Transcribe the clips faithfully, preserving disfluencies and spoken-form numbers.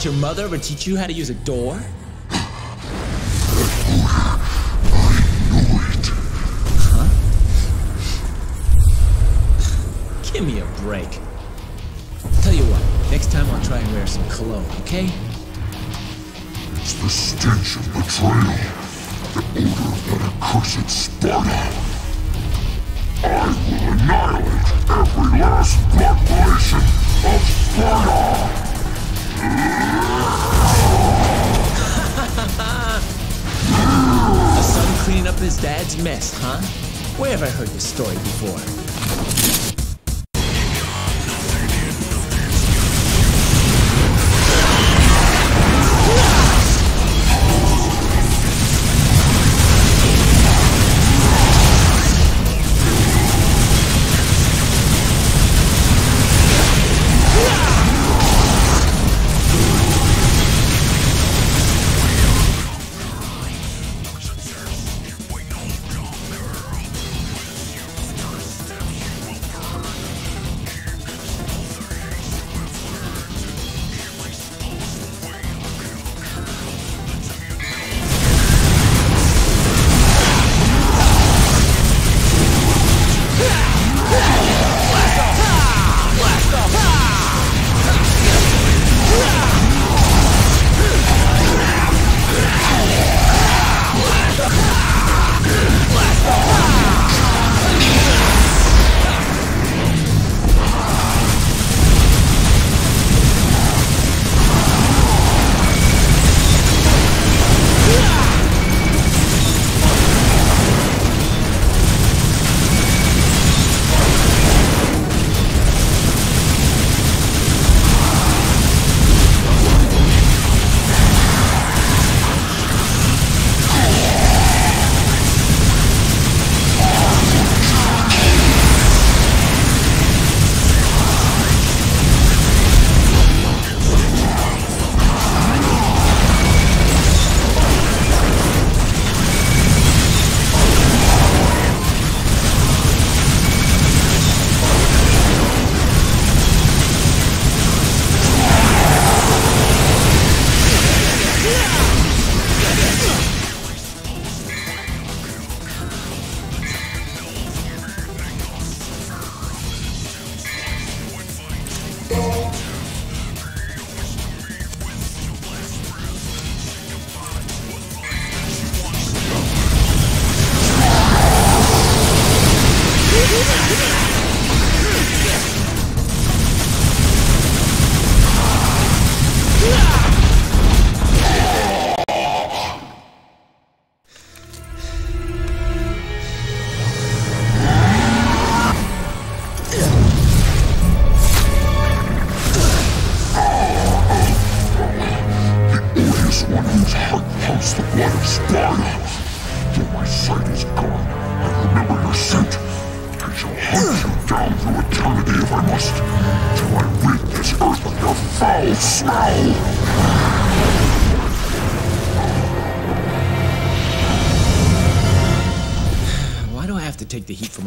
Didn't your mother ever teach you how to use a door? Give me a break. Tell you what, next time I'll try and wear some cologne, okay? It's the stench of betrayal, the odor of that accursed Sparda. I will annihilate every last population of Sparda! The son cleaning up his dad's mess, huh? Where have I heard this story before?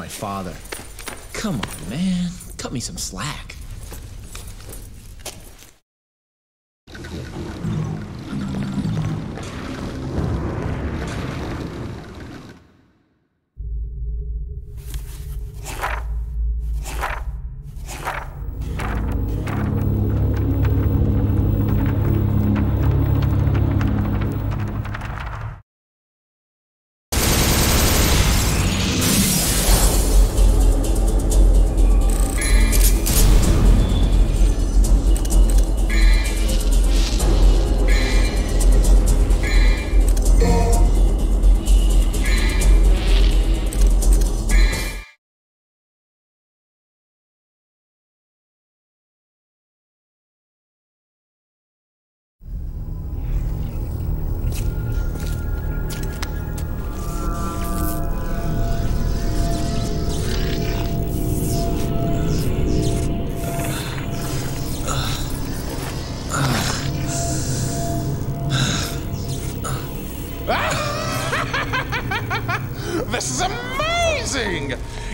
Father. Come on, man. Cut me some slack.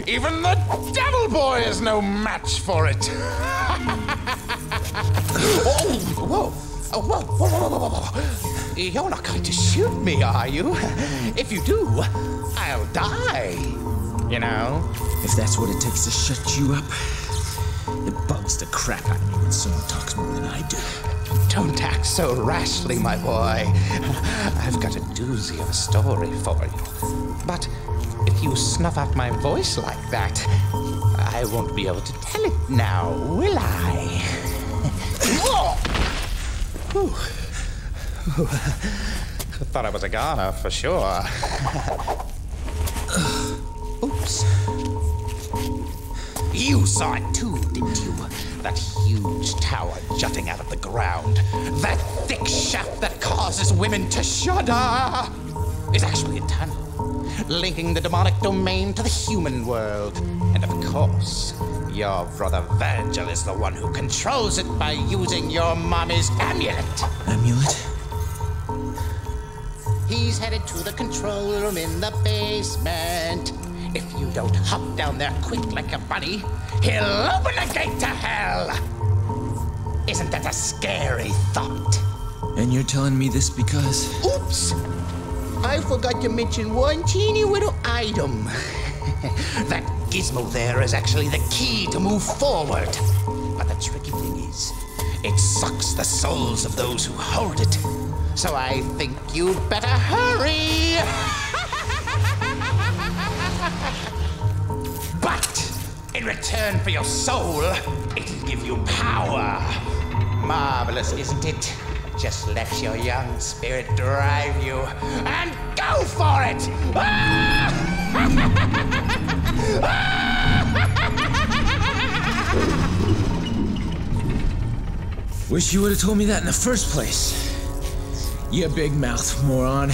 Even the devil boy is no match for it! Oh, whoa! Oh, whoa, whoa, whoa, whoa, whoa. You're not going to shoot me, are you? If you do, I'll die. You know? If that's what it takes to shut you up, it bugs the crap out of me when someone talks more than I do. Don't act so rashly, my boy. I've got a doozy of a story for you. But if you snuff out my voice like that, I won't be able to tell it now, will I? Ooh. Ooh. I thought I was a goner for sure. Oops. You saw it too, didn't you? That huge tower jutting out of the ground. That thick shaft that causes women to shudder is actually a tunnel, linking the demonic domain to the human world. And of course, your brother Vergil is the one who controls it by using your mommy's amulet. Amulet? He's headed to the control room in the basement. If you don't hop down there quick like a bunny, he'll open the gate to hell! Isn't that a scary thought? And you're telling me this because... Oops! I forgot to mention one teeny little item. That gizmo there is actually the key to move forward. But the tricky thing is, it sucks the souls of those who hold it. So I think you better hurry! But in return for your soul, it'll give you power. Marvelous, isn't it? Just let your young spirit drive you and go for it! Wish you would have told me that in the first place. You big mouth moron.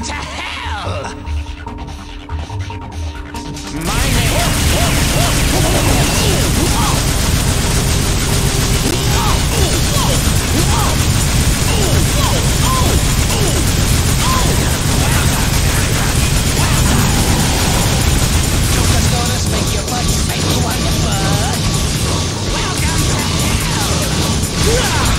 come to hell! My name! Make your butt make you on the butt! Welcome to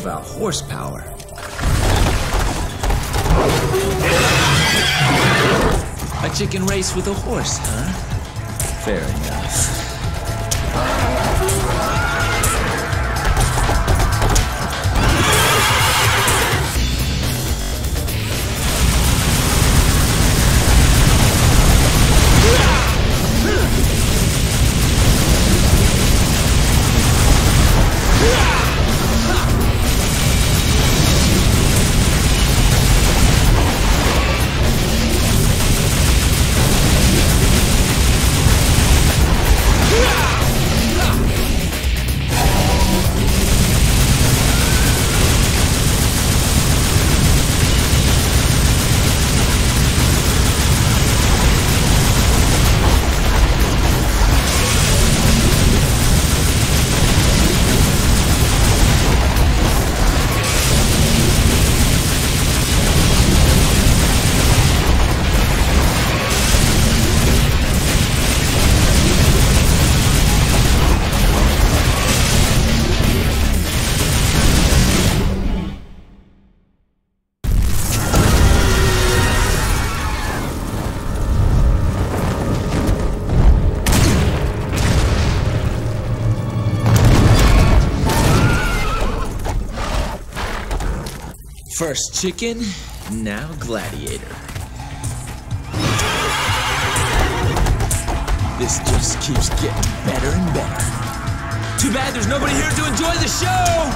about horsepower. A chicken race with a horse, huh? Fair enough. Yeah! First chicken, now gladiator. This just keeps getting better and better. Too bad there's nobody here to enjoy the show!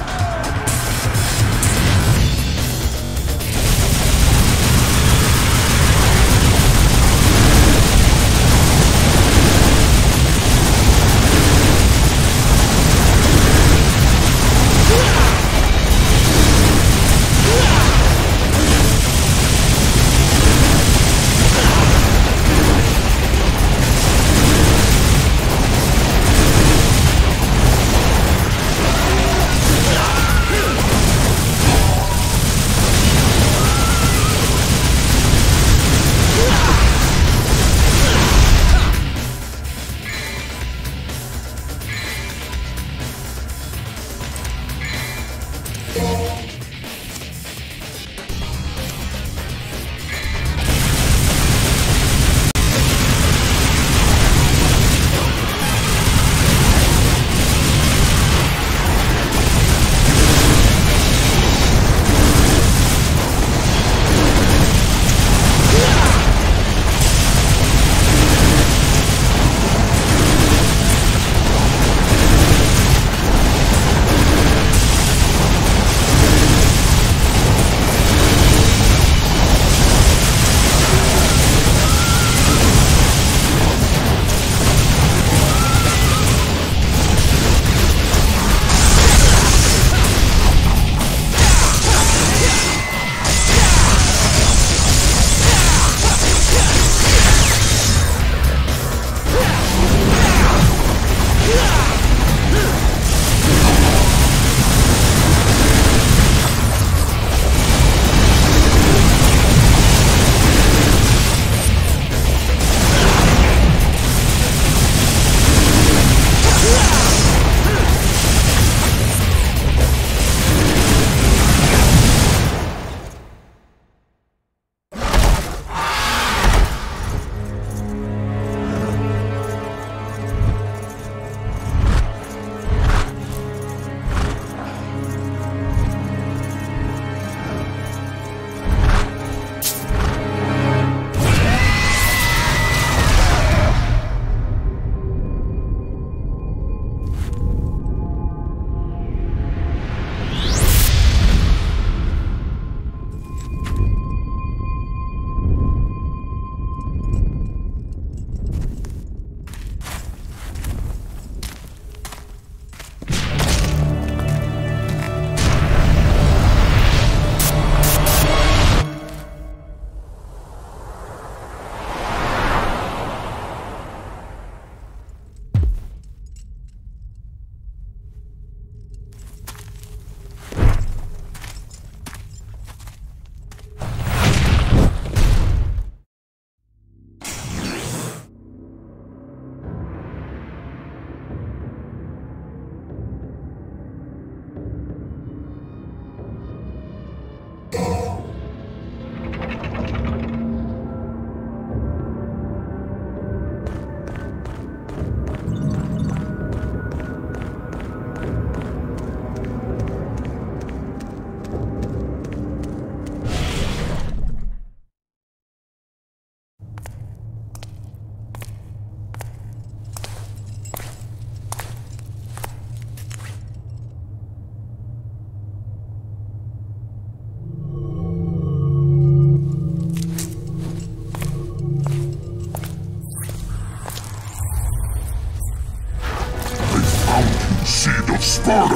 Sparda! I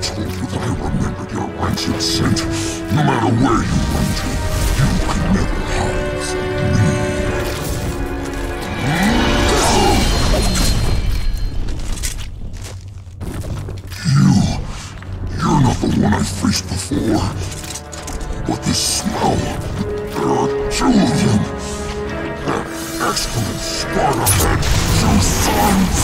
told you that I remembered your rancid scent. No matter where you went to, you could never hide from me. You... you're not the one I faced before. But this smell... there are two of them. That excellent Sparda had two sons!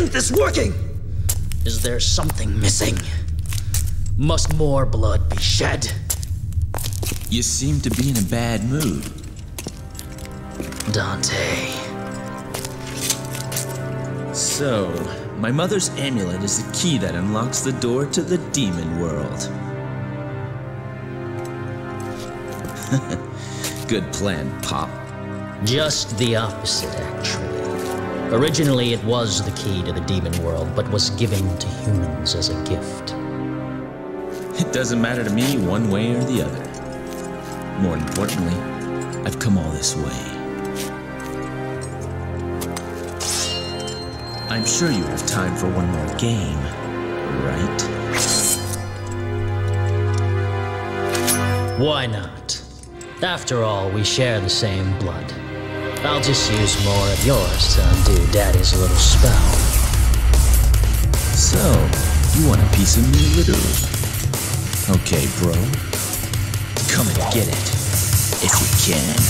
isn't this working? Is there something missing? Must more blood be shed? You seem to be in a bad mood. Dante. So, my mother's amulet is the key that unlocks the door to the demon world. Good plan, Pop. Just the opposite, actually. Originally, it was the key to the demon world, but was given to humans as a gift. It doesn't matter to me one way or the other. More importantly, I've come all this way. I'm sure you have time for one more game, right? Why not? After all, we share the same blood. I'll just use more of yours to undo Daddy's little spell. So, you want a piece of me, literally? Okay, bro. Come and get it, if you can.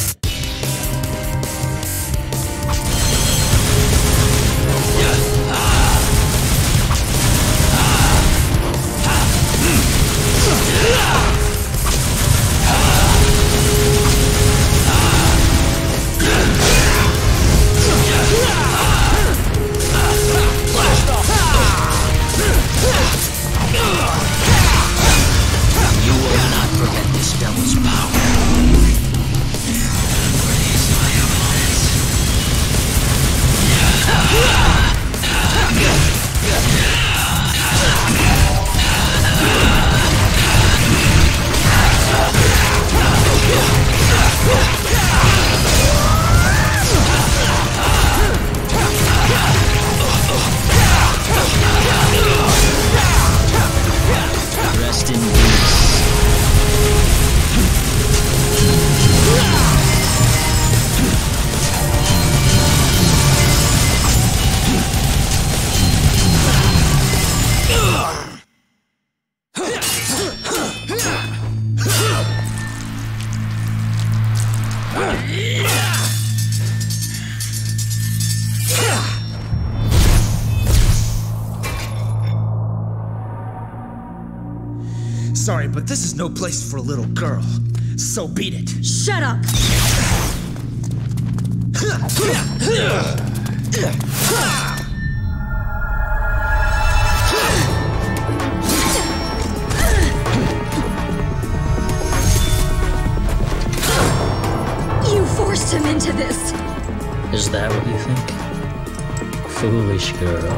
Sorry, but this is no place for a little girl. So beat it. Shut up! You forced him into this! Is that what you think? Foolish girl.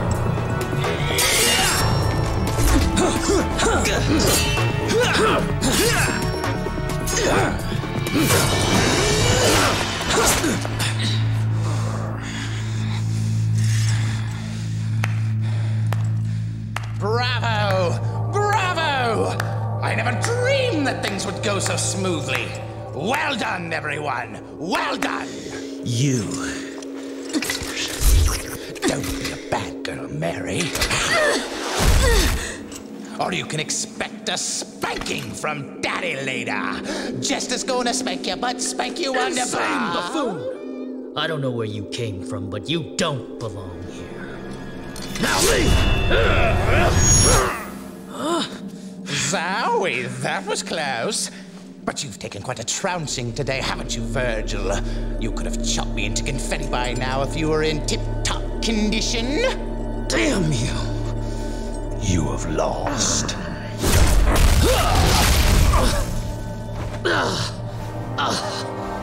Bravo! Bravo! I never dreamed that things would go so smoothly. Well done, everyone! Well done! You. Don't be a bad girl, Mary. Or you can expect a spanking from Daddy later. Justice gonna spank your butt, spank you on the bum. Buffoon! I don't know where you came from, but you don't belong here. Now leave! Huh? Zowie, that was close. But you've taken quite a trouncing today, haven't you, Vergil? You could have chopped me into confetti by now if you were in tip-top condition. Damn you! You have lost.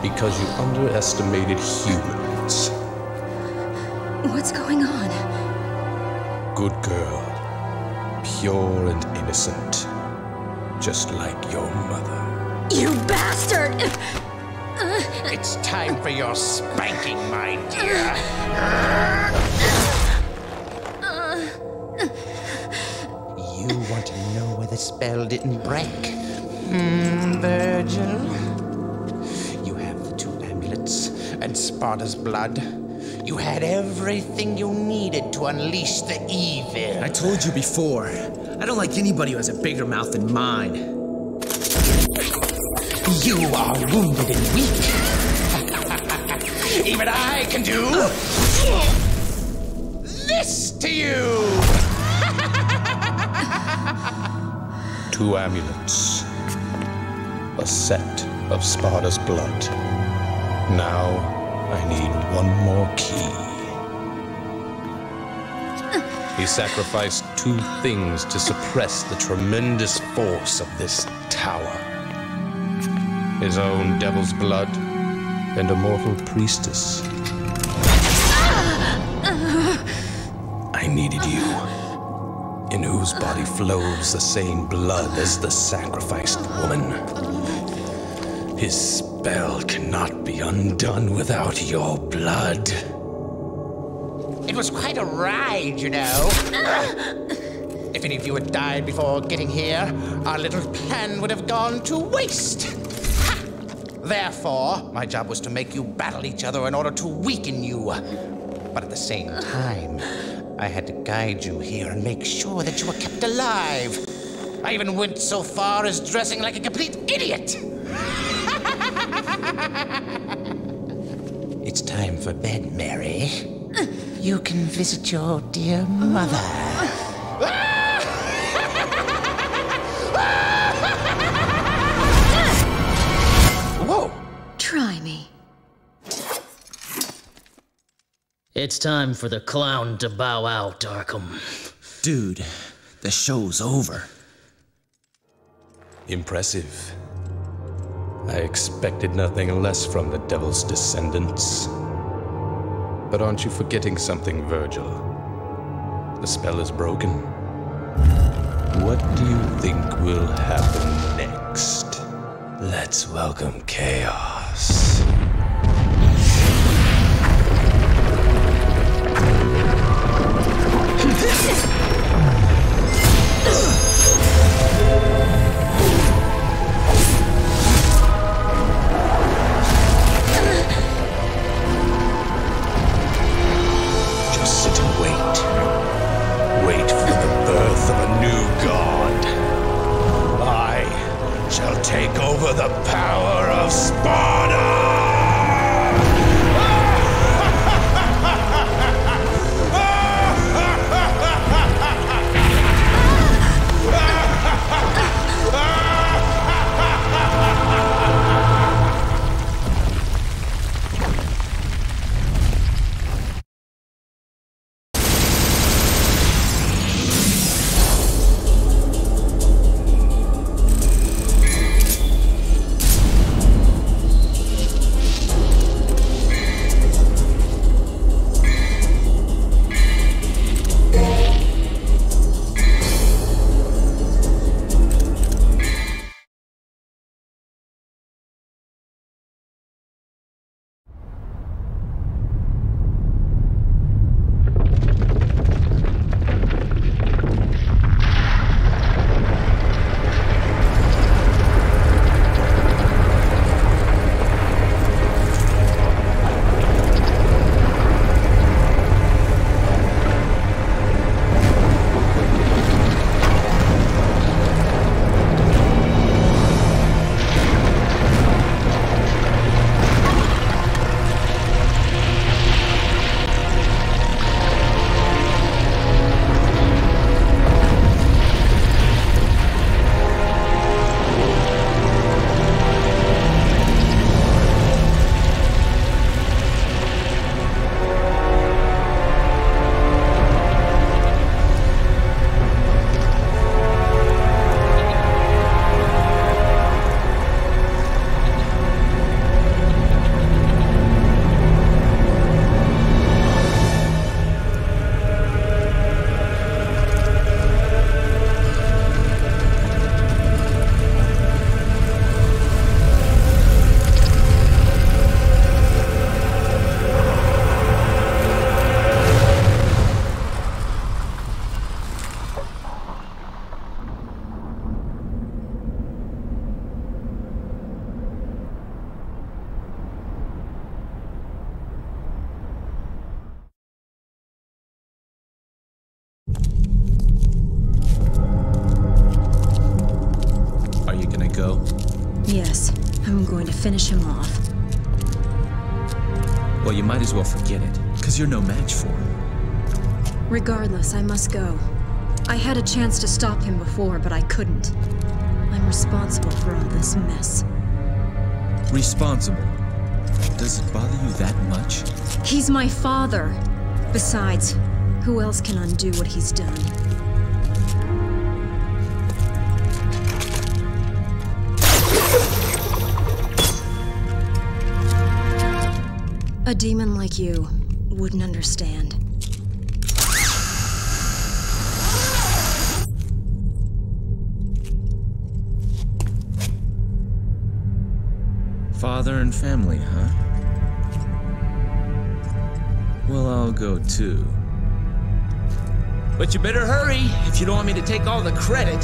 Because you underestimated humans. What's going on? Good girl. Pure and innocent. Just like your mother. You bastard! It's time for your spanking, my dear. Spell didn't break. Mm, Vergil? You have the two amulets and Sparda's blood. You had everything you needed to unleash the evil. I told you before, I don't like anybody who has a bigger mouth than mine. You are wounded and weak. Even I can do... Uh. this to you! Two amulets. A set of Sparda's blood. Now, I need one more key. He sacrificed two things to suppress the tremendous force of this tower. His own devil's blood and a mortal priestess. I needed you, in whose body flows the same blood as the sacrificed woman. His spell cannot be undone without your blood. It was quite a ride, you know. If any of you had died before getting here, our little plan would have gone to waste. Ha! Therefore, my job was to make you battle each other in order to weaken you. But at the same time, I had to guide you here and make sure that you were kept alive. I even went so far as dressing like a complete idiot! It's time for bed, Mary. You can visit your dear mother. Whoa! Try me. It's time for the clown to bow out, Arkham. Dude, the show's over. Impressive. I expected nothing less from the Devil's descendants. But aren't you forgetting something, Vergil? The spell is broken. What do you think will happen next? Let's welcome chaos. Just sit and wait. Wait for the birth of a new god. I shall take over the power of Sparda! Finish him off. Well, you might as well forget it, because you're no match for him. Regardless, I must go. I had a chance to stop him before, but I couldn't. I'm responsible for all this mess. Responsible? Does it bother you that much? He's my father. Besides, who else can undo what he's done? A demon like you wouldn't understand. Father and family, huh? Well, I'll go too. But you better hurry if you don't want me to take all the credit.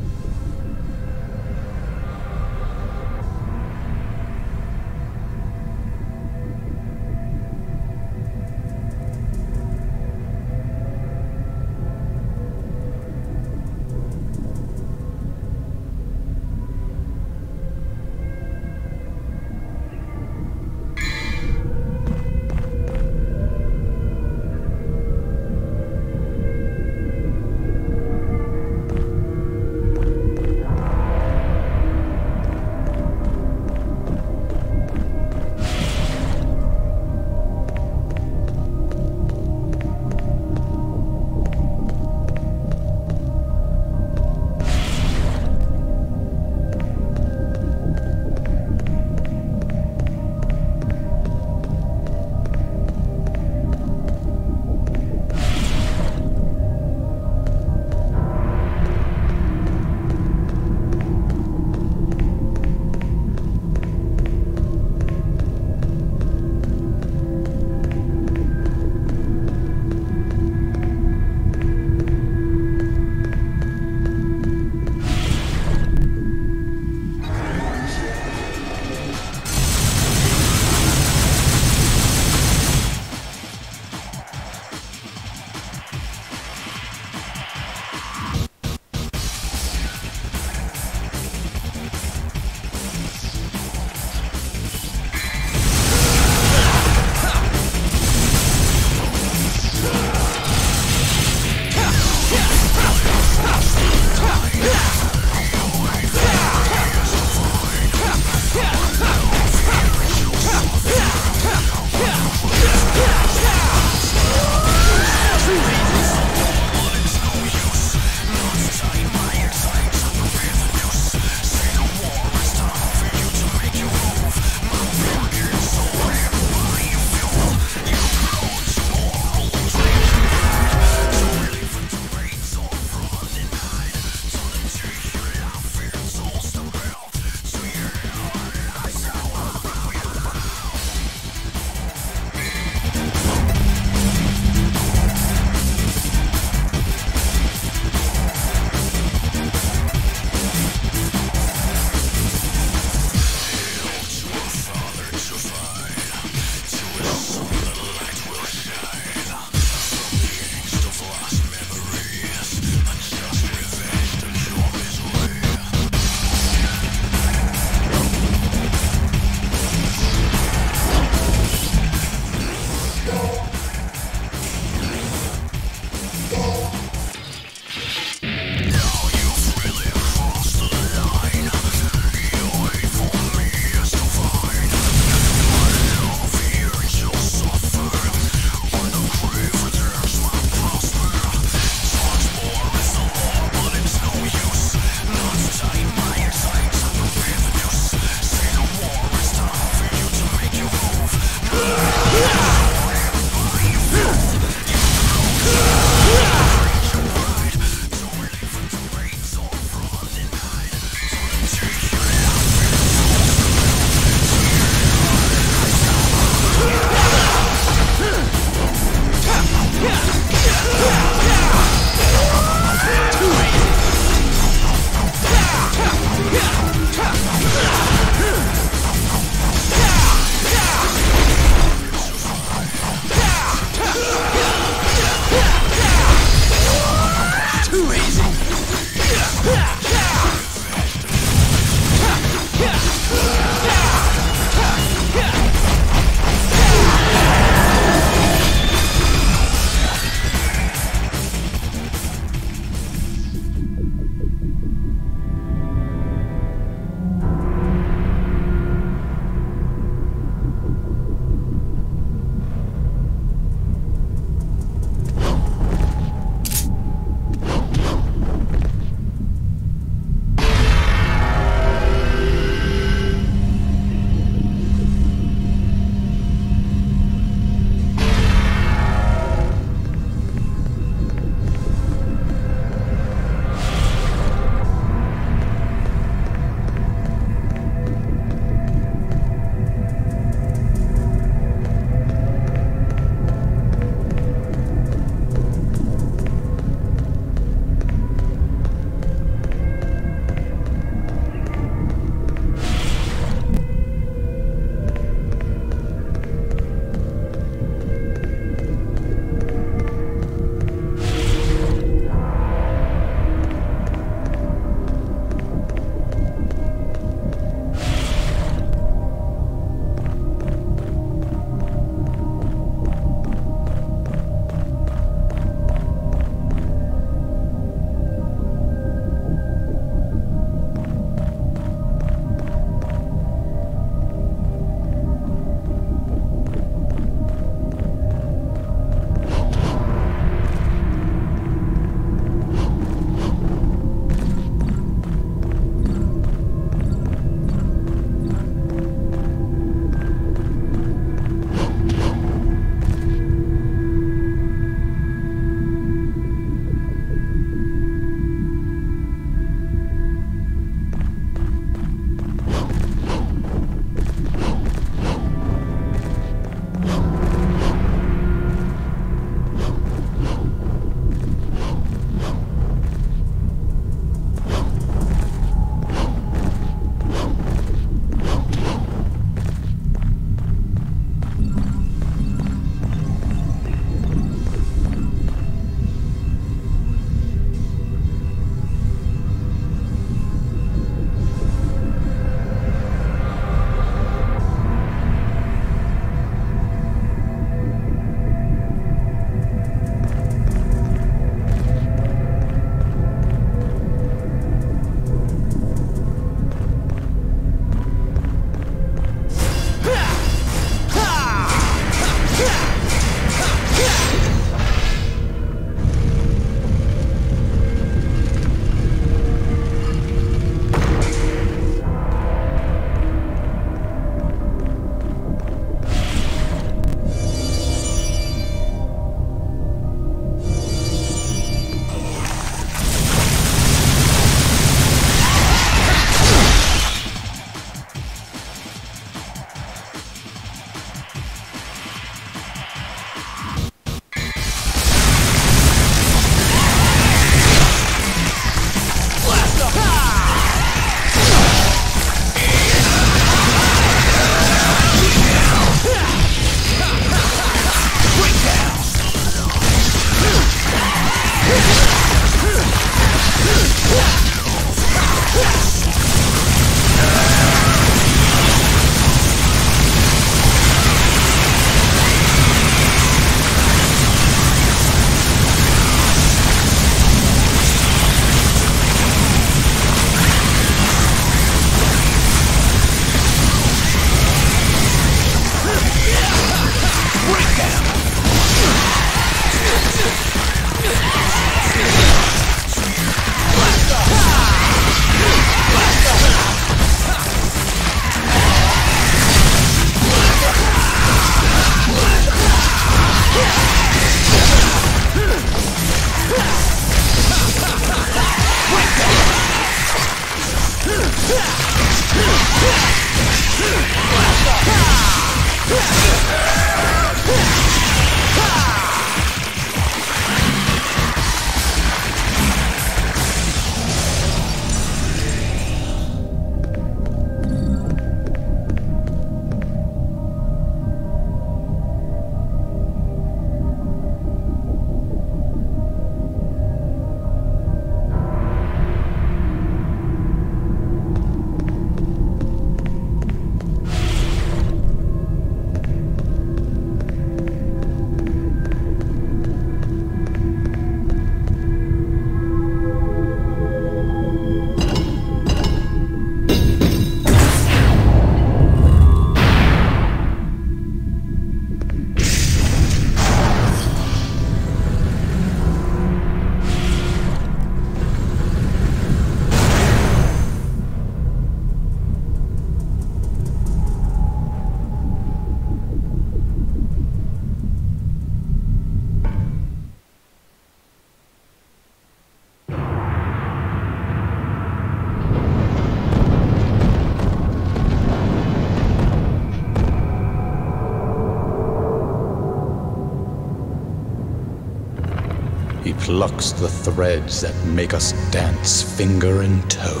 plucks the threads that make us dance finger and toe.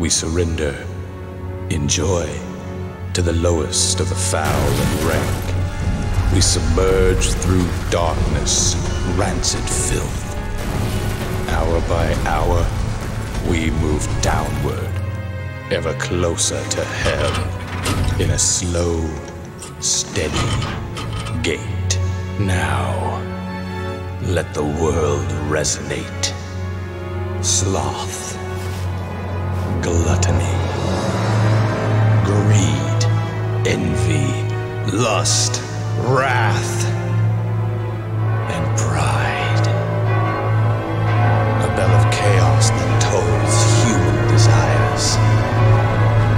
We surrender, enjoy, to the lowest of the foul and rank. We submerge through darkness, rancid filth. Hour by hour, we move downward, ever closer to hell, in a slow, steady gait. Now, let the world resonate. Sloth, gluttony, greed, envy, lust, wrath, and pride. A bell of chaos that tolls human desires.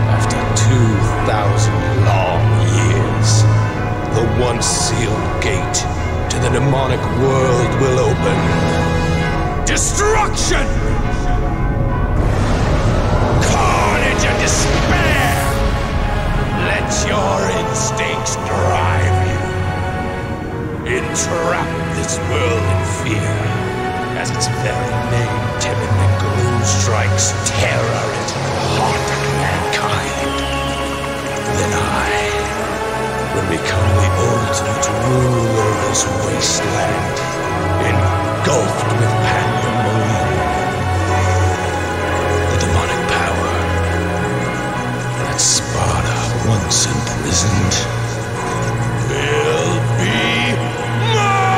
After two thousand long years, the once sealed gate to the demonic world will open. Destruction! Despair! Let your instincts drive you. Entrap this world in fear, as its very name timidly gloom strikes terror into the heart of mankind. Then I will become the ultimate ruler of this wasteland, engulfed with pandemonium. The demonic Sparda once imprisoned will be mine!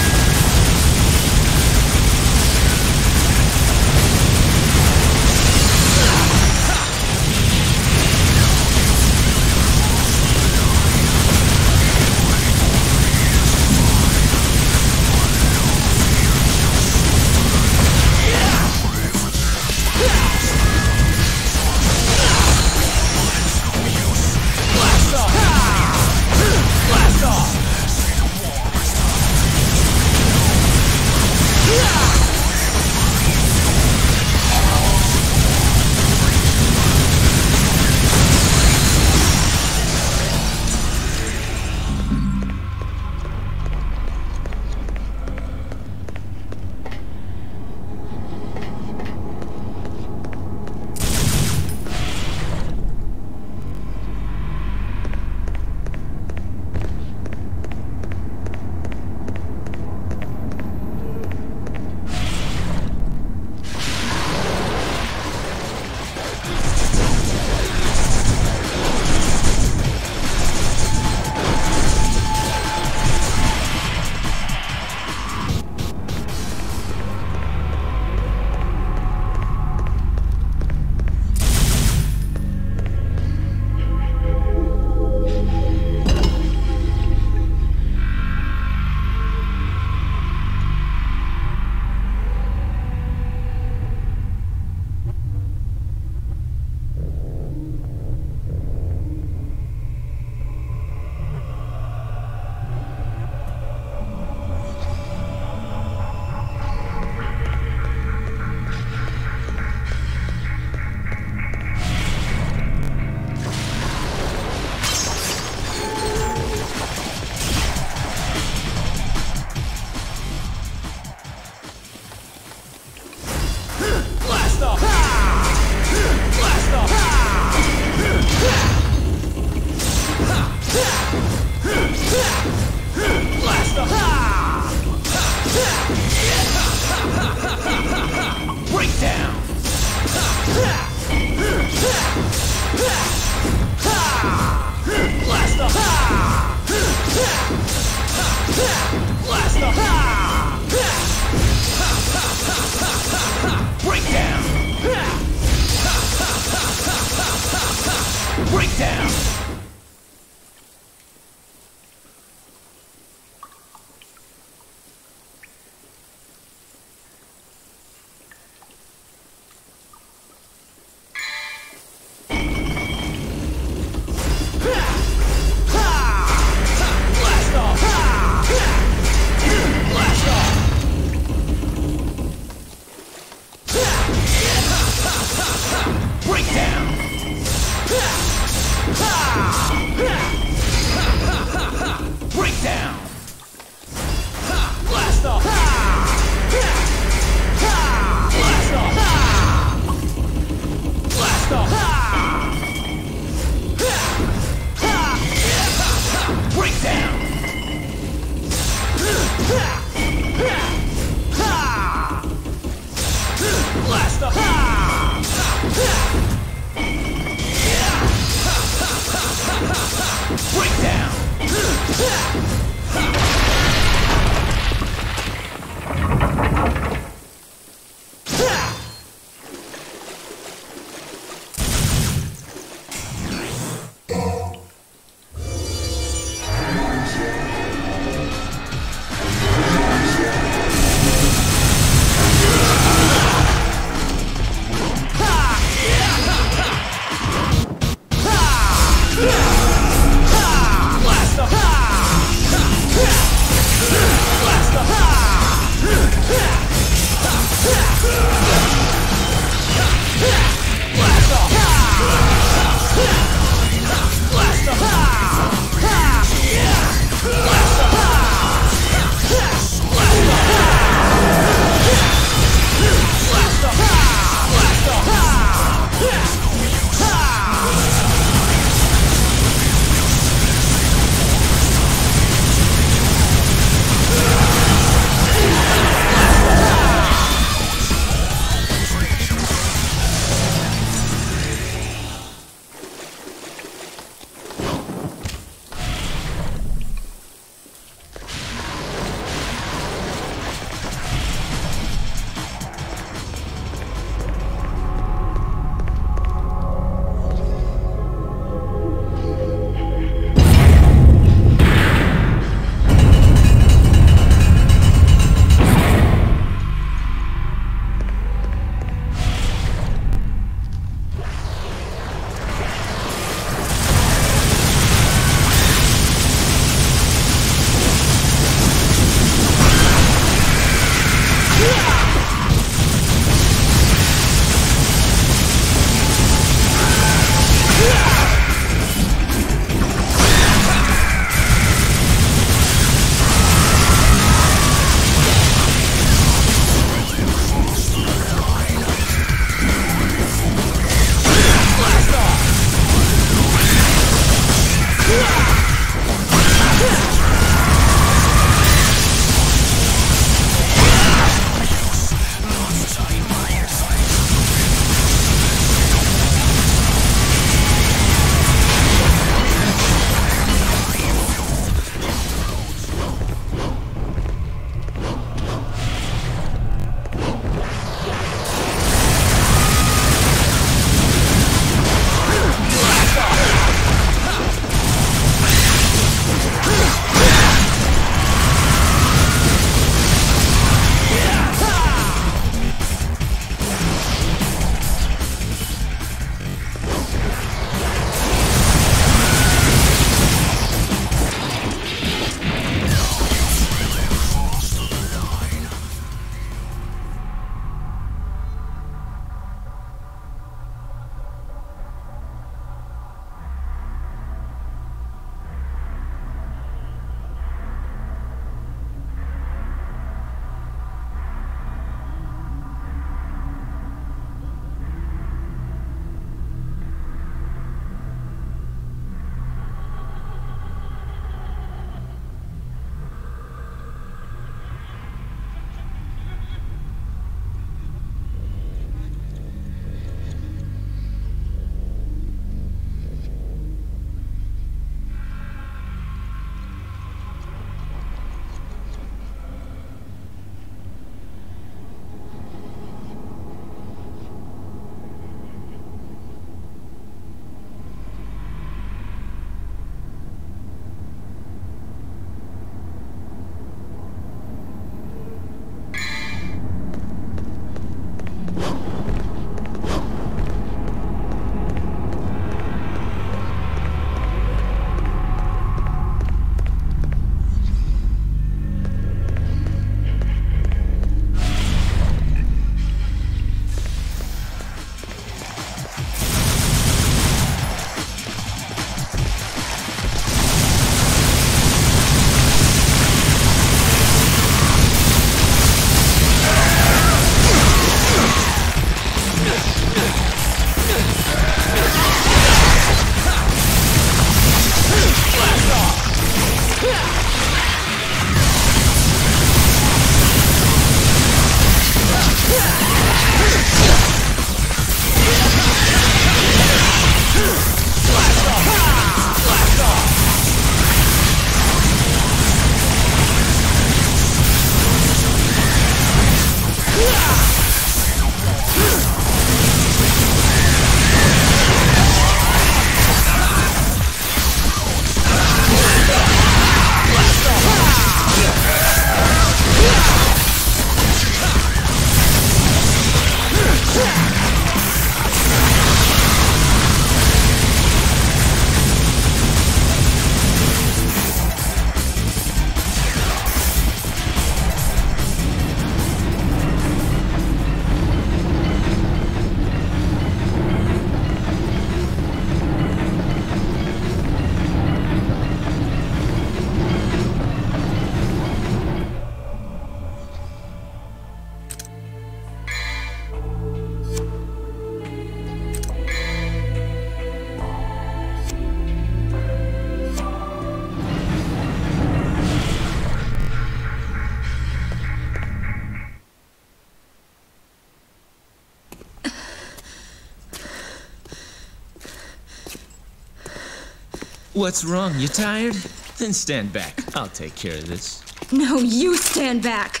What's wrong? You tired? Then stand back. I'll take care of this. No, you stand back!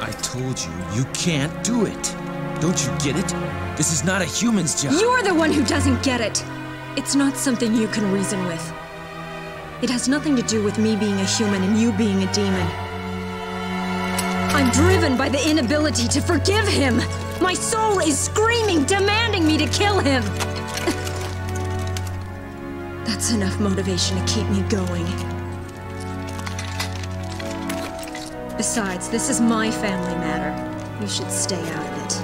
I told you, you can't do it. Don't you get it? This is not a human's job. You're the one who doesn't get it. It's not something you can reason with. It has nothing to do with me being a human and you being a demon. I'm driven by the inability to forgive him. My soul is screaming, demanding me to kill him. That's enough motivation to keep me going. Besides, this is my family matter. You should stay out of it.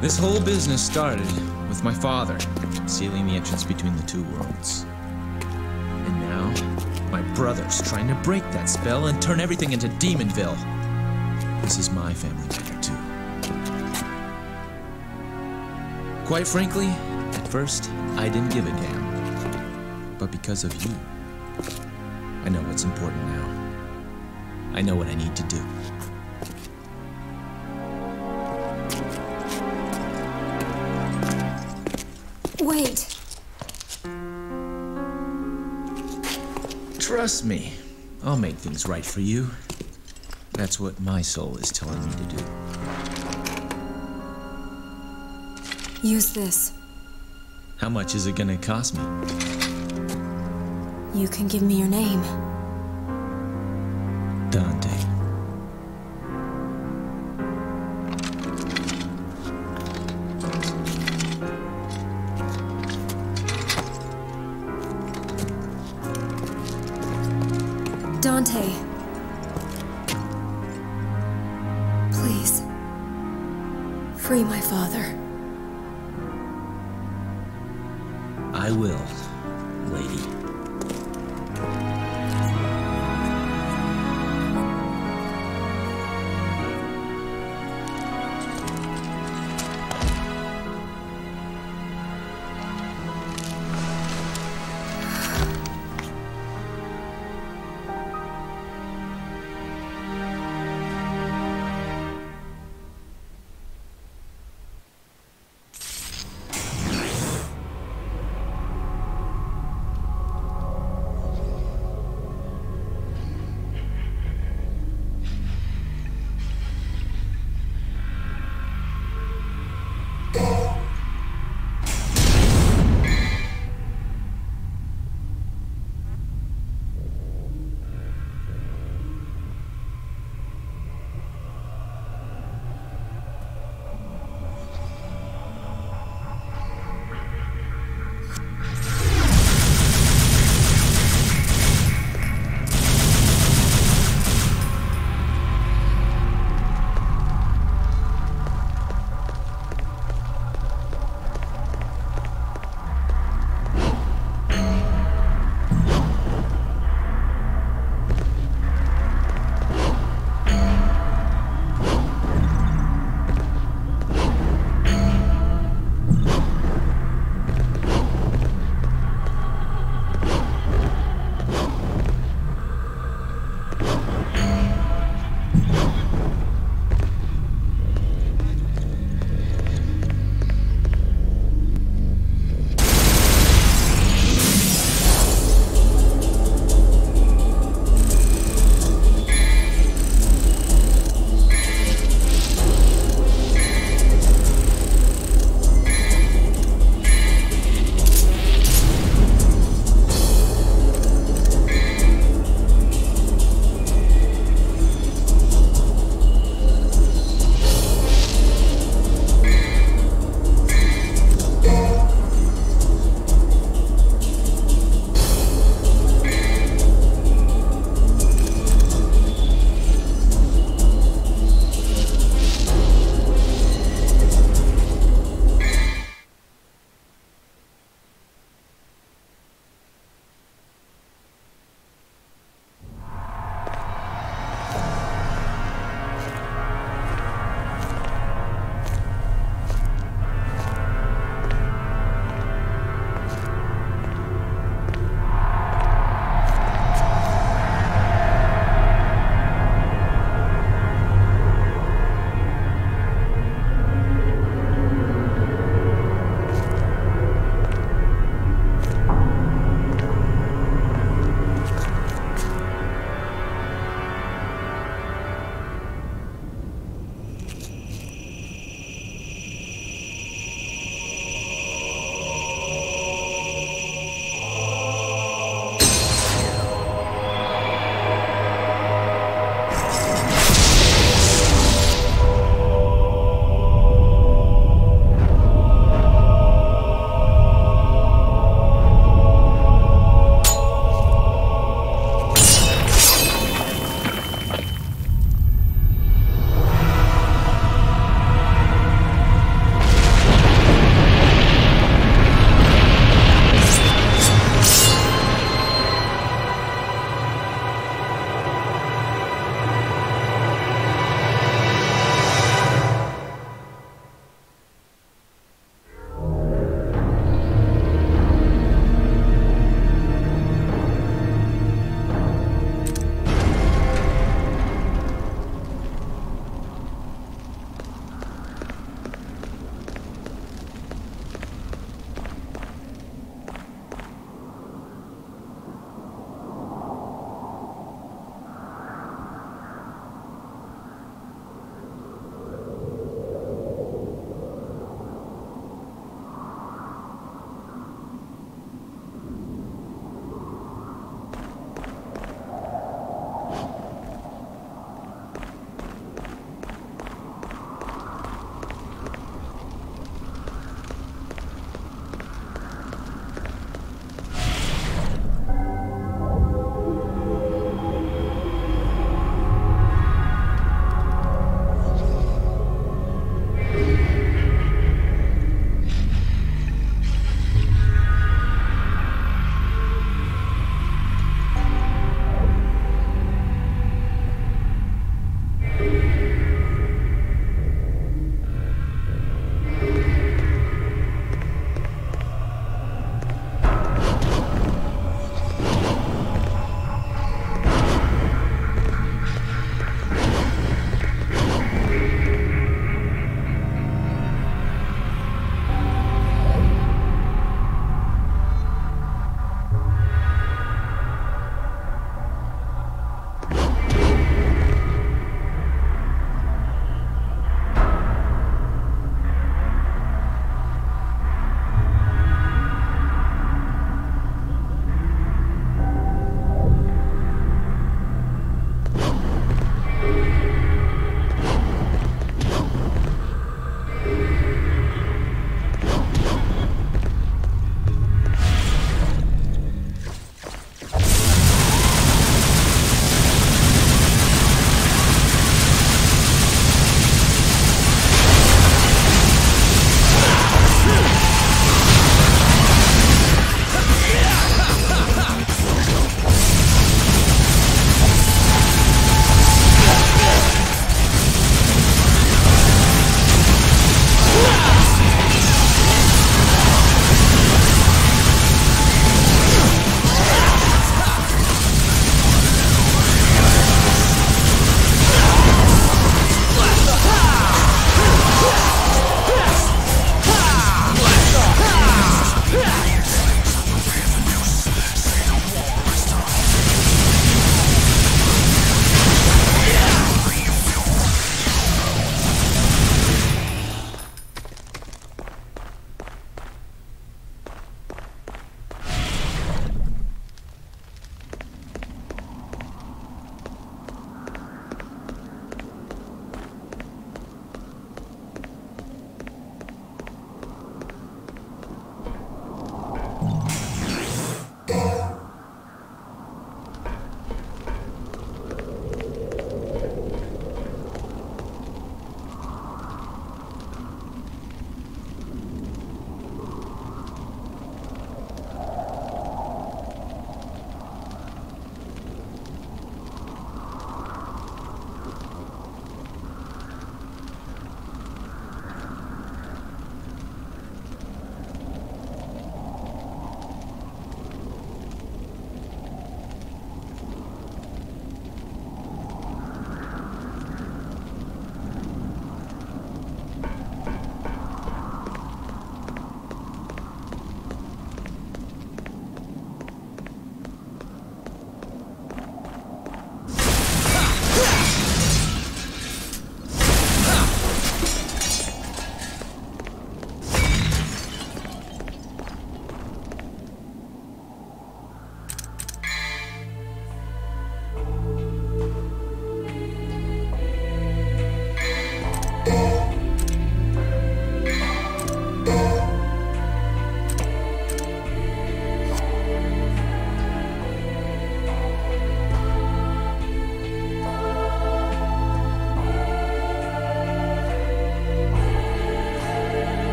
This whole business started with my father sealing the entrance between the two worlds. And now, my brother's trying to break that spell and turn everything into Demonville. This is my family matter, too. Quite frankly, at first, I didn't give a damn. But because of you, I know what's important now. I know what I need to do. Wait. Trust me, I'll make things right for you. That's what my soul is telling me to do. Use this. How much is it gonna cost me? You can give me your name. Dante. Dante, please. free my father. I will, lady.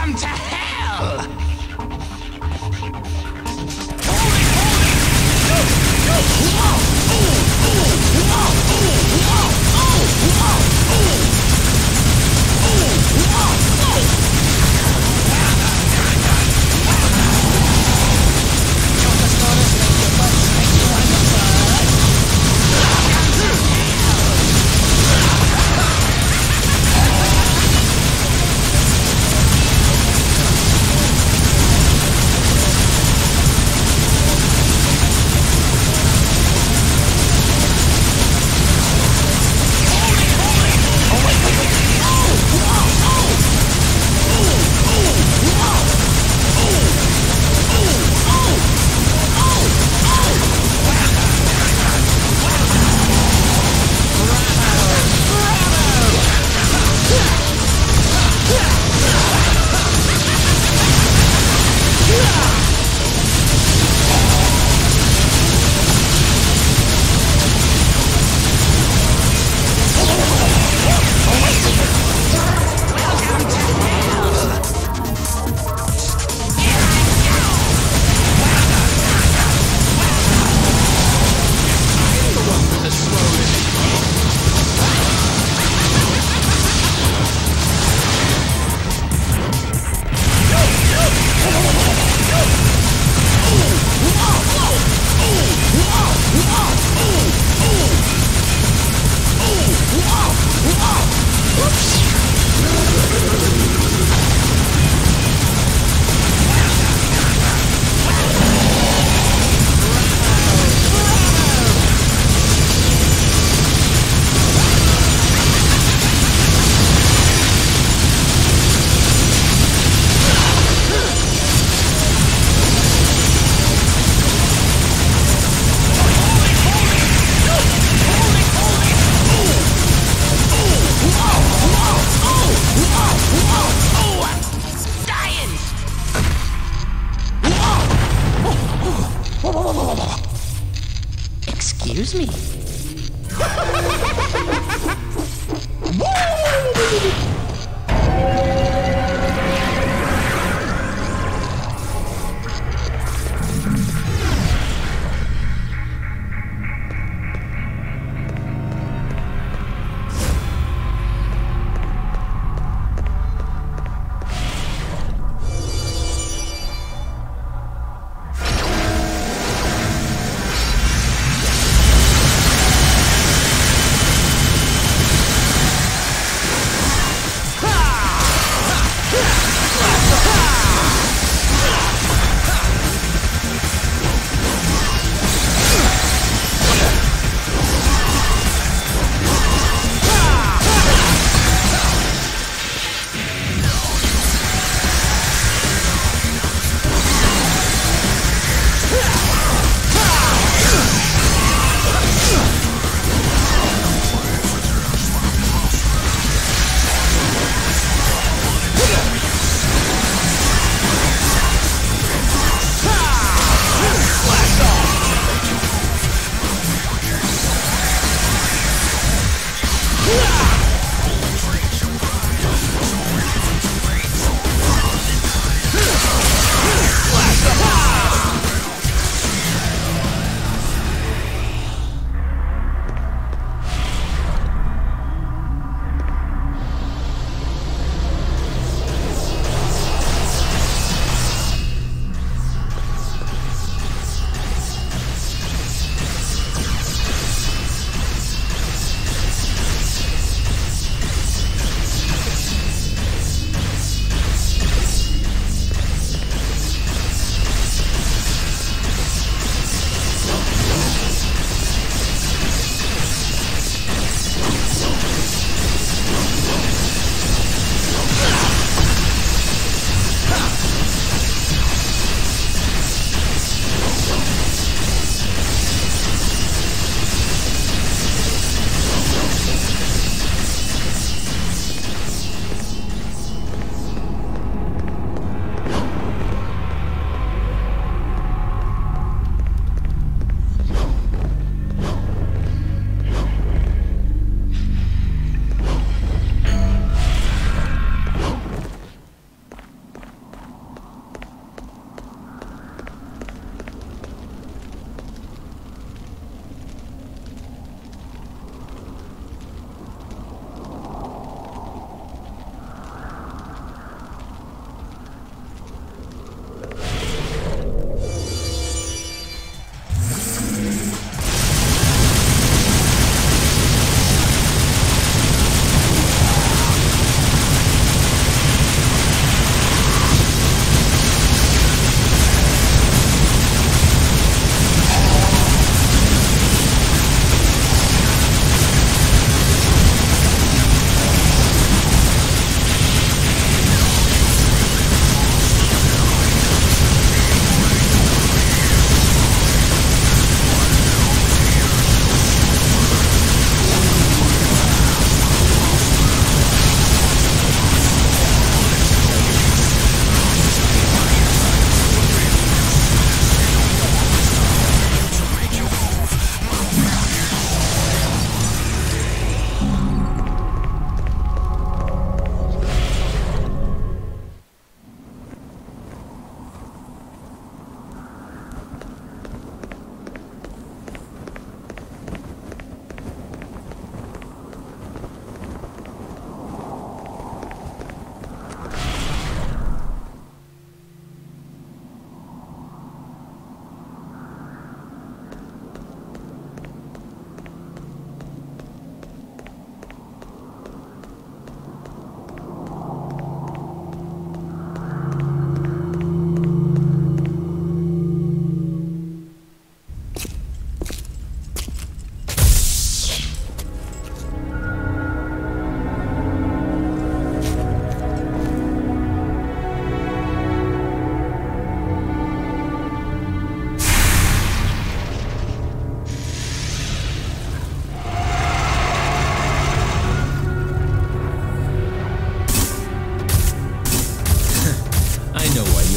Welcome to hell! Holy, holy! No, no! Whoa! Ooh, ooh! Whoa! Ooh! Whoa! Ooh! Whoa! Ooh! Ooh! Whoa! Ooh! Don't just notice that your buttons make you want to burn. Welcome to hell!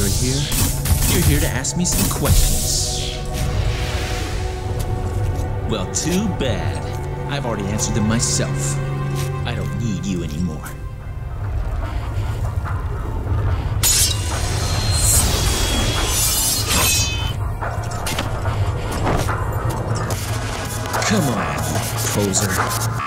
you're here. You're here to ask me some questions. Well, too bad. I've already answered them myself. I don't need you anymore. Come on, poser.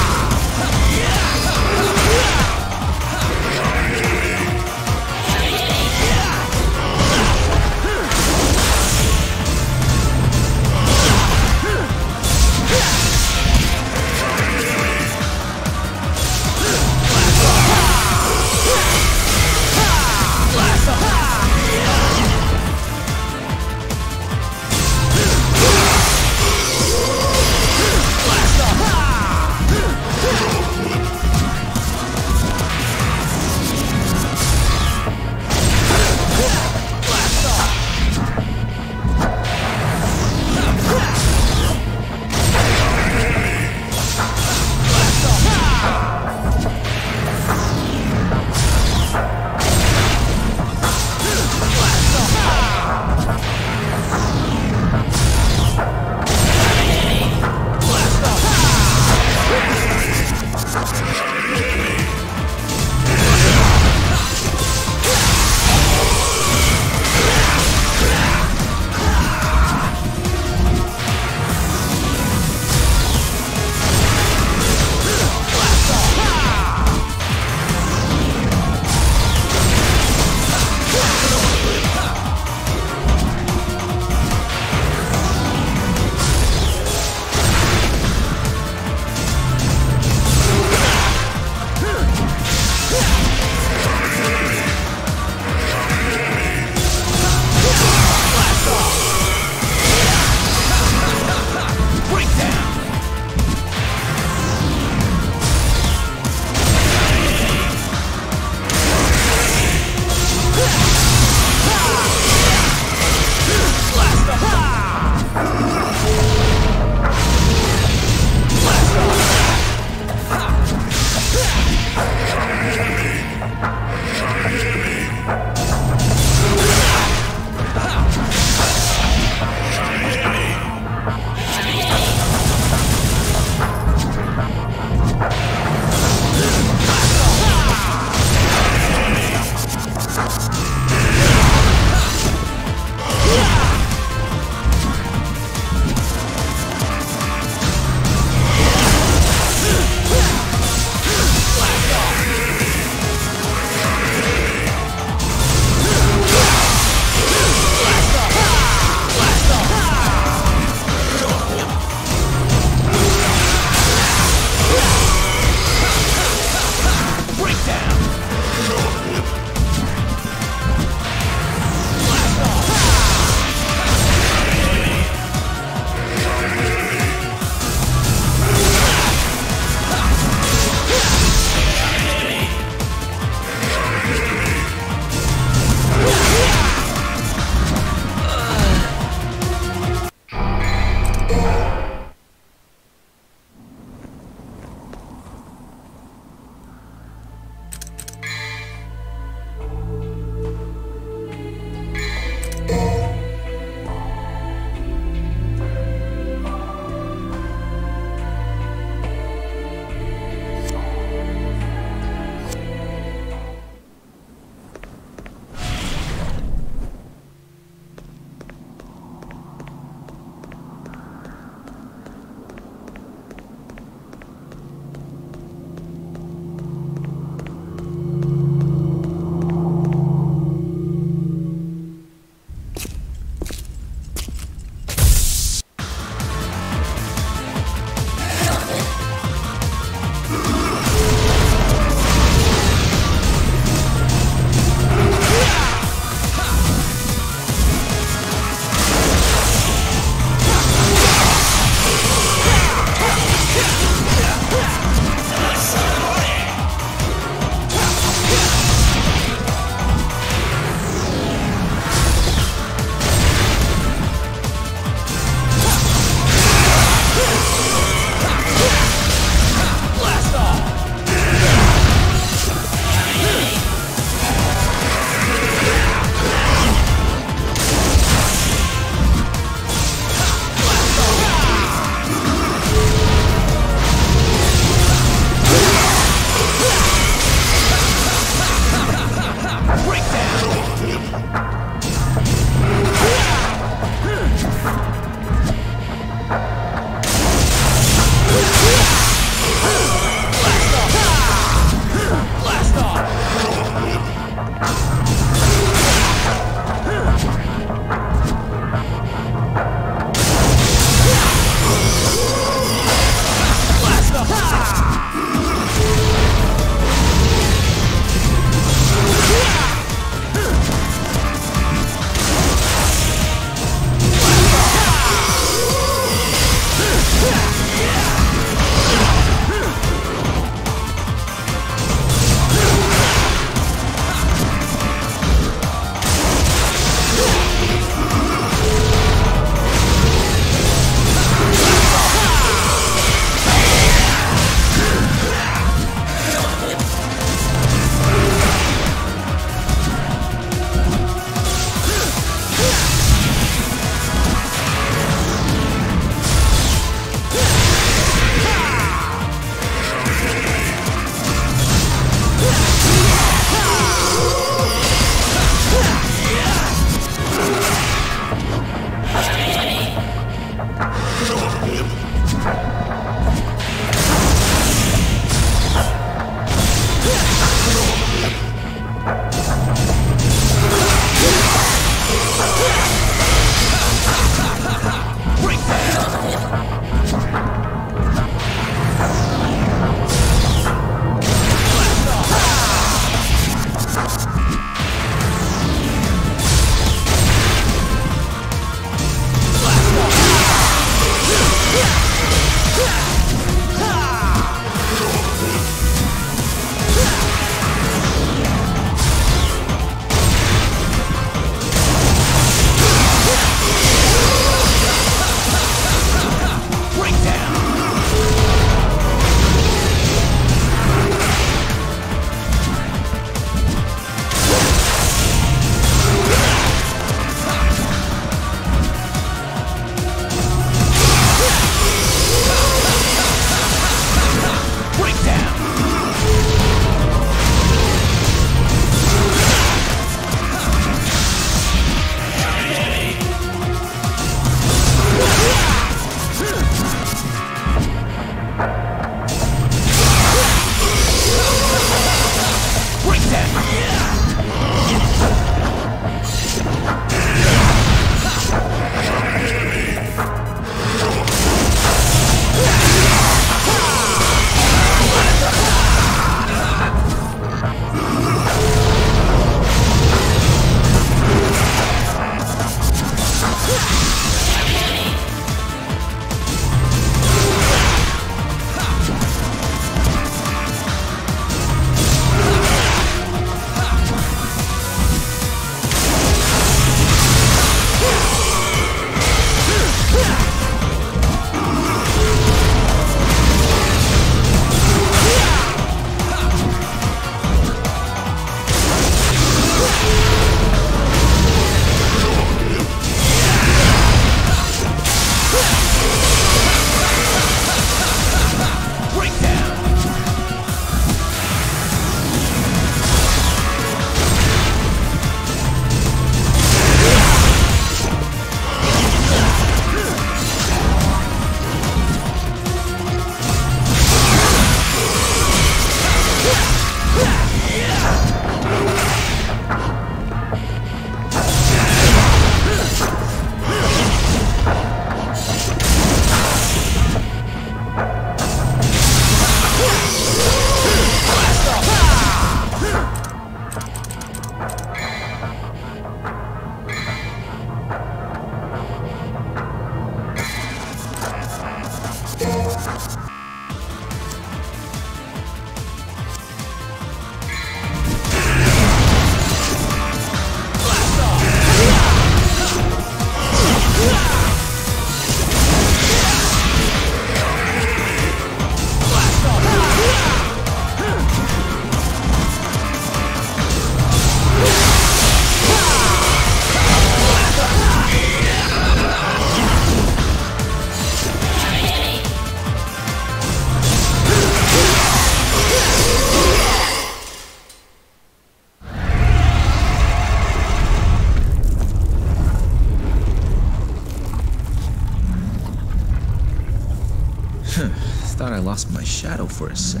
Thought I lost my shadow for a sec.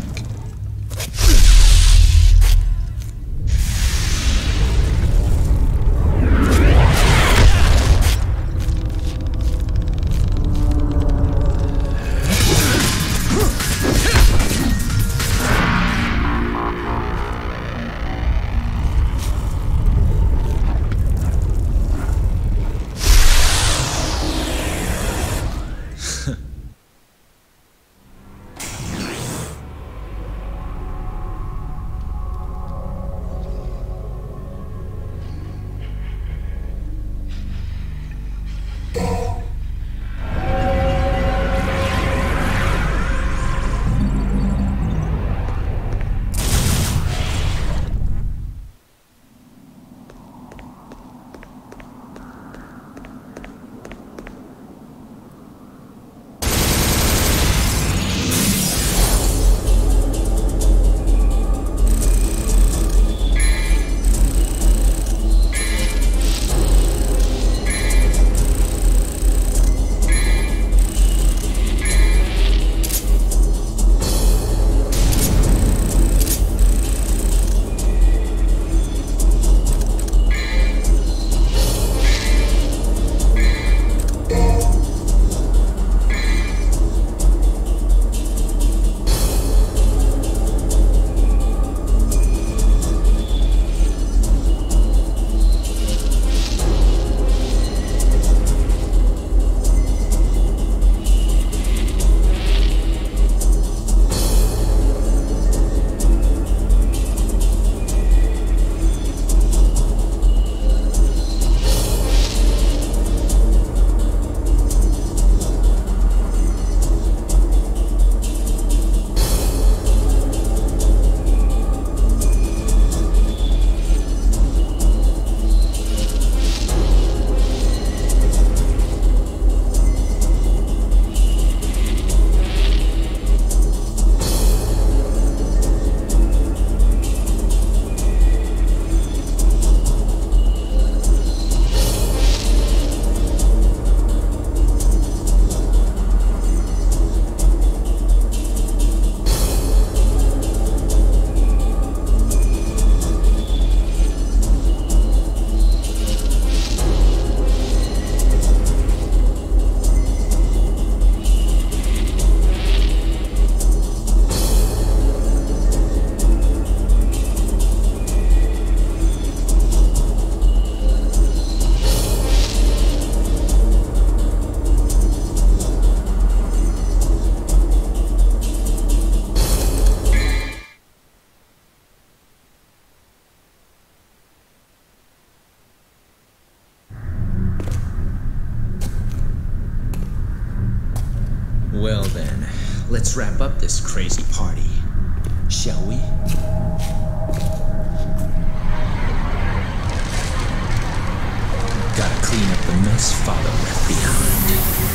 Well then, let's wrap up this crazy party, shall we? Gotta clean up the mess Father left behind.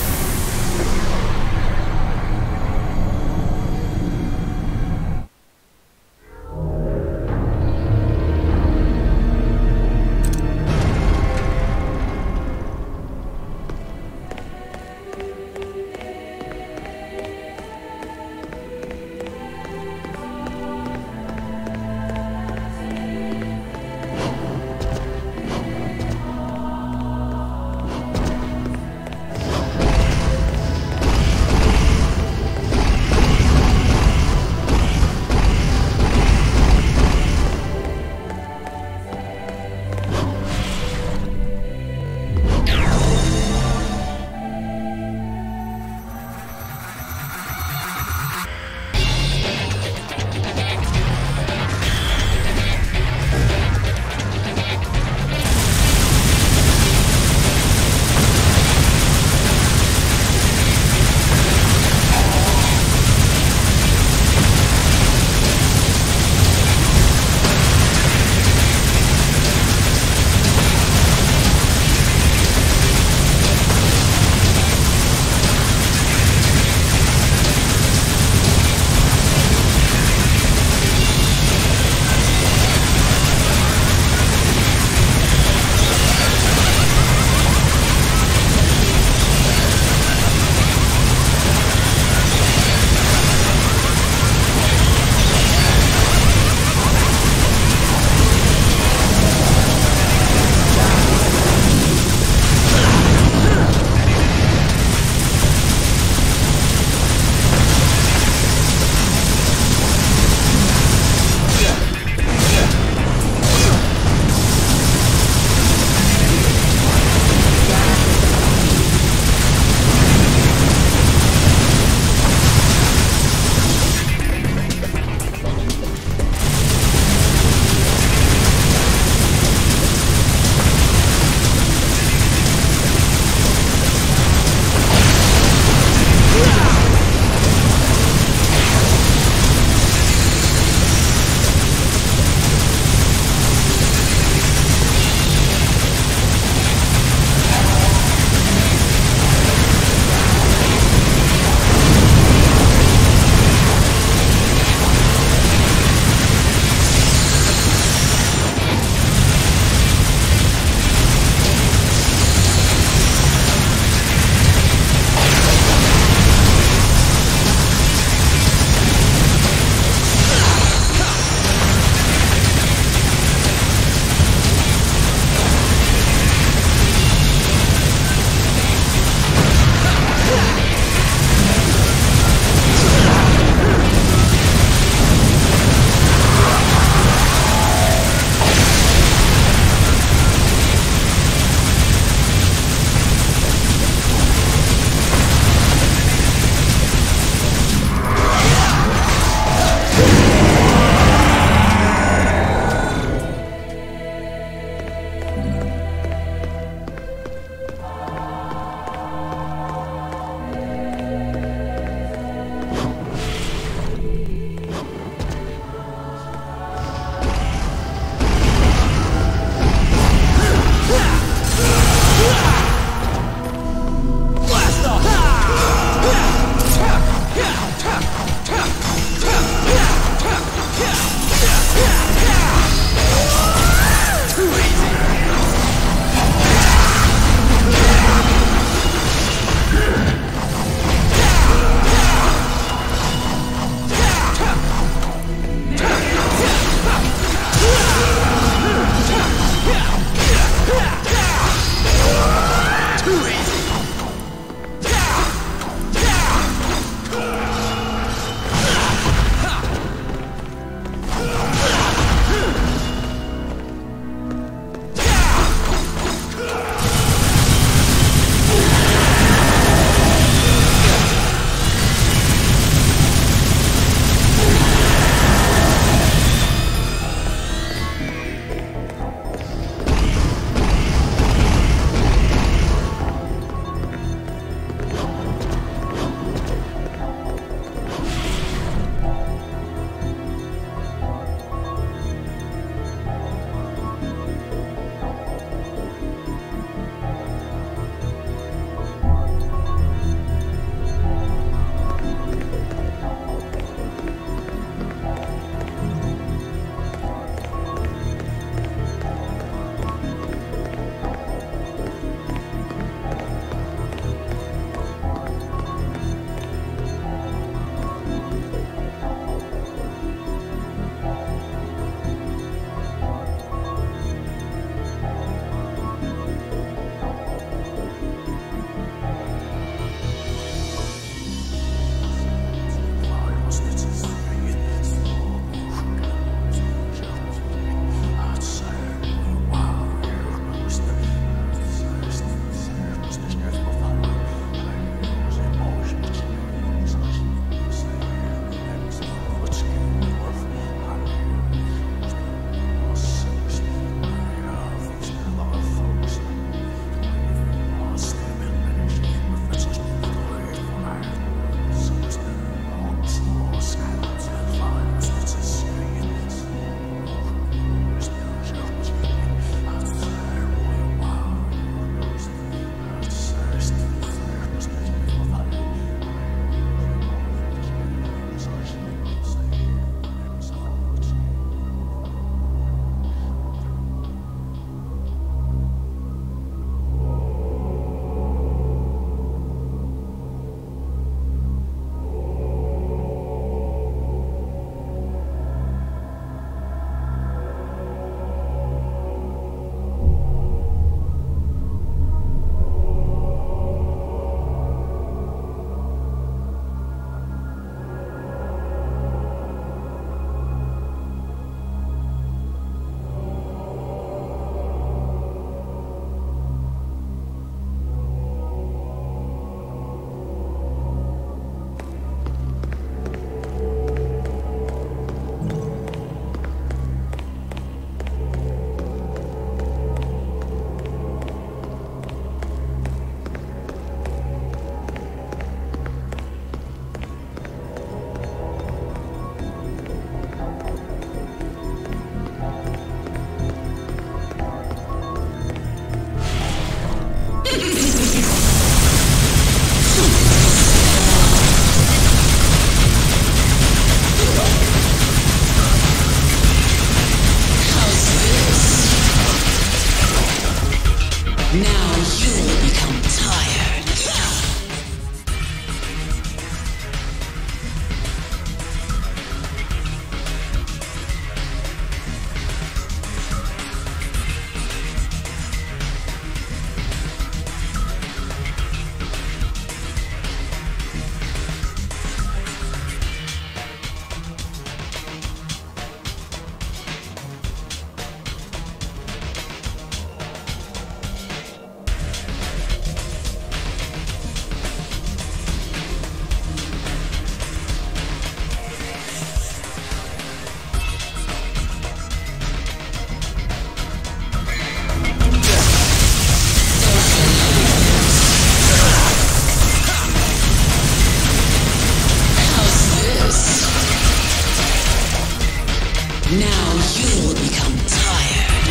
Now you will become tired.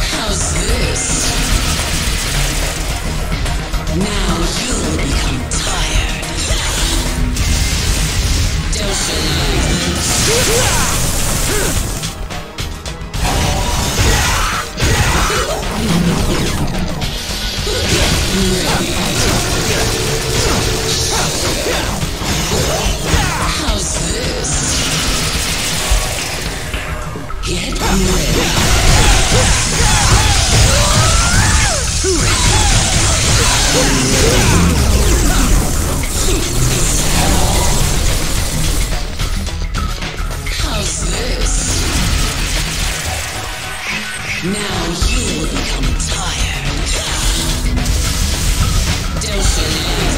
How's this? Now you will become tired. How's this? Get ready. How's this? Now you will become tired. How's this?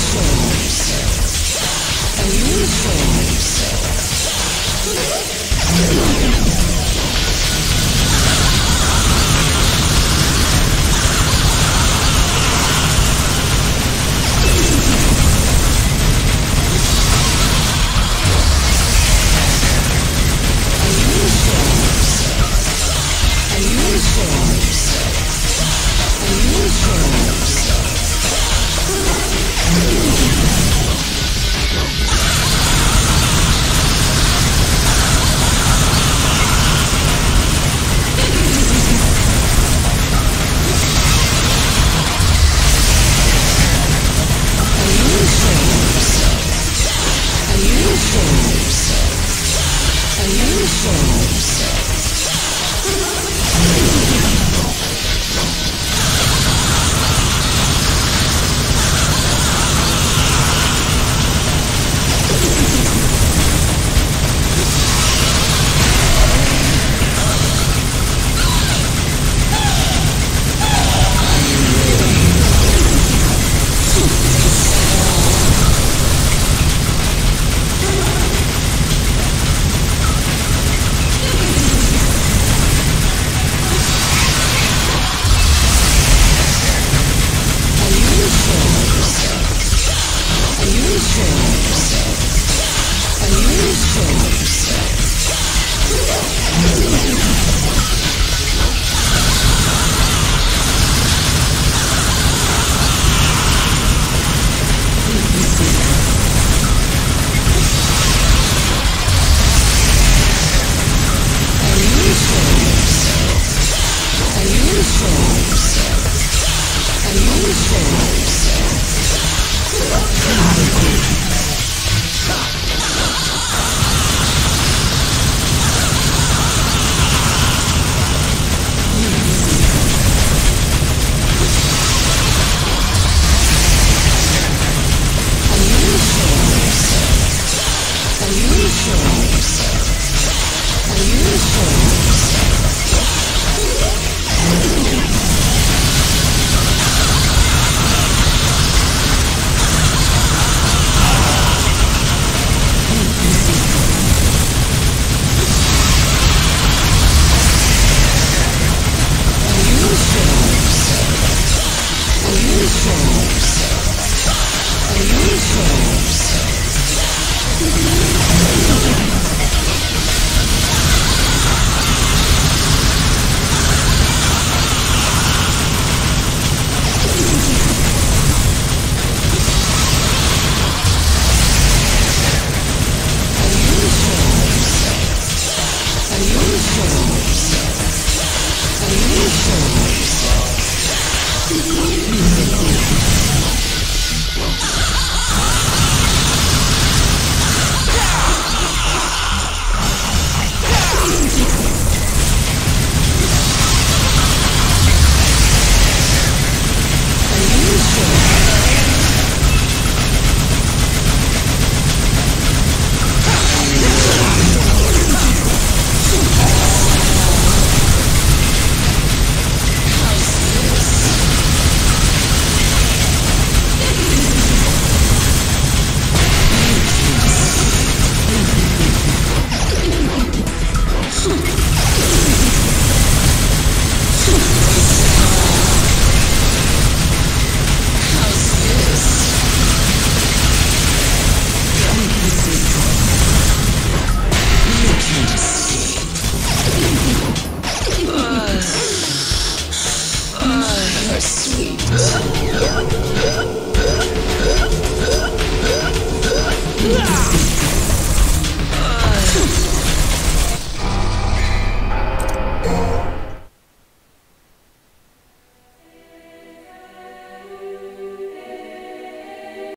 Illusions. Illusions.